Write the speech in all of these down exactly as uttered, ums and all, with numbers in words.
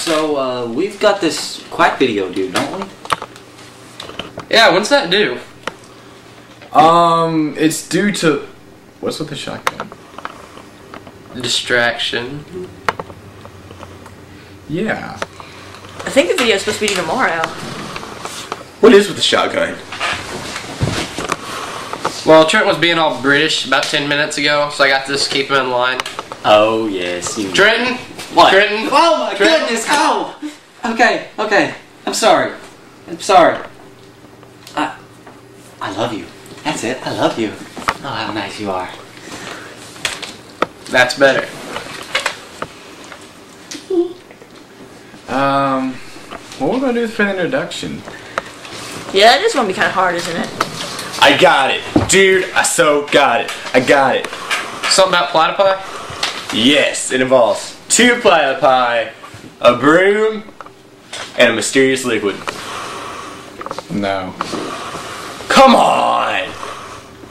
So, uh, we've got this Quack video due, don't we? Yeah, when's that due? Um, it's due to... What's with the shotgun? Distraction. Yeah. I think the video's supposed to be due tomorrow. What is with the shotgun? Well, Trent was being all British about ten minutes ago, so I got to just keep him in line. Oh, yes. You Trenton? What? Trenton? Oh, my Trenton. Goodness. Oh! Okay, okay. I'm sorry. I'm sorry. I... I love you. That's it. I love you. Oh, how nice you are. That's better. Um... What we're gonna do for the introduction? Yeah, it is gonna be kind of hard, isn't it? I got it. Dude, I so got it. I got it. Something about platypi? Yes, it involves two platypi, a broom, and a mysterious liquid. No. Come on!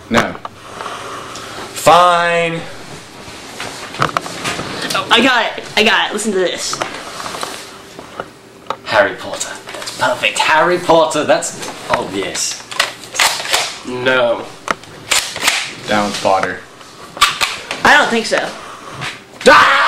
No. Fine. Oh, I got it. I got it. Listen to this. Harry Potter. That's perfect. Harry Potter. That's obvious. No. Down Potter. I don't think so. Ah!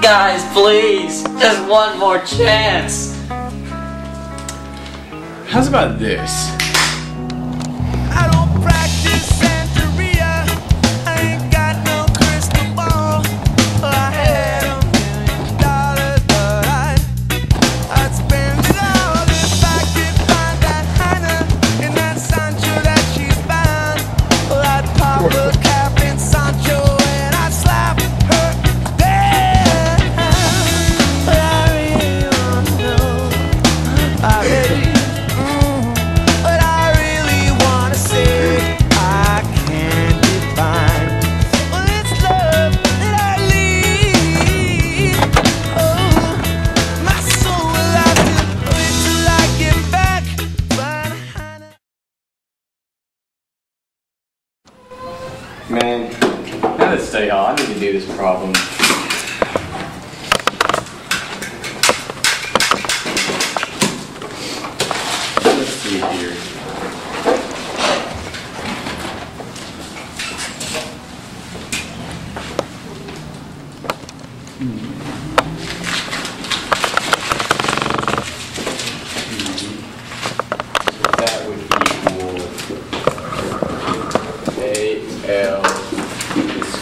Guys, please, just one more chance. How's about this? I don't practice Santeria. I ain't got no crystal ball. I had a million dollars, but I, I'd spend it all if I could find that Hannah in that Sancho that she's found. Well, I'd pop a cap in Sancho and I'd slap her. Man, now that stay on, I need to do this problem. Let's see here. So that would equal eight L.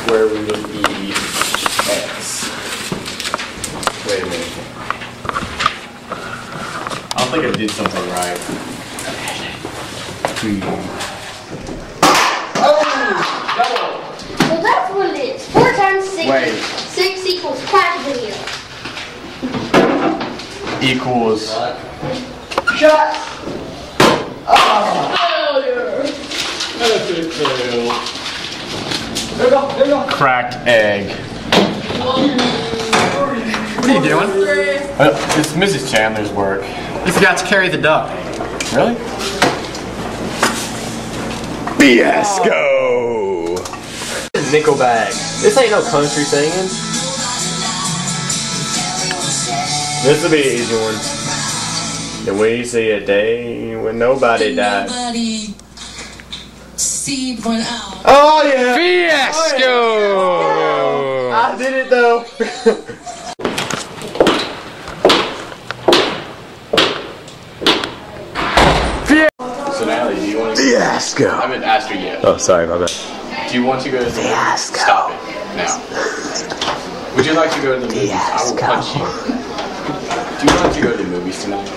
Where we would be x. Wait a minute. I don't think I did something right. Hmm. Oh! Double! Well, that's what it is. Four times six. Wait. Six equals Quack video. Equals. Shut up! There we go, there we go. Cracked egg. What are you doing? Uh, it's Missus Chandler's work. You forgot to carry the duck. Really? Fiasco! This is nickel bag. This ain't no country singing. This will be an easy one. The way you see a day when nobody died. Oh yeah! Fiasco! Oh, yeah. I did it though. So Natalie, do you want to Fiasco? I haven't asked her yet. Oh, sorry, my bad. Do you want to go to the Fiasco? Stop it now. Would you like to go to the movies? Fiasco. I will punch you. Do you want to go to the movies tonight?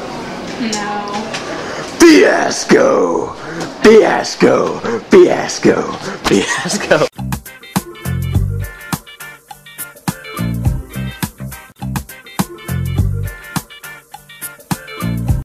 No. Fiasco. Fiasco! Fiasco! Fiasco!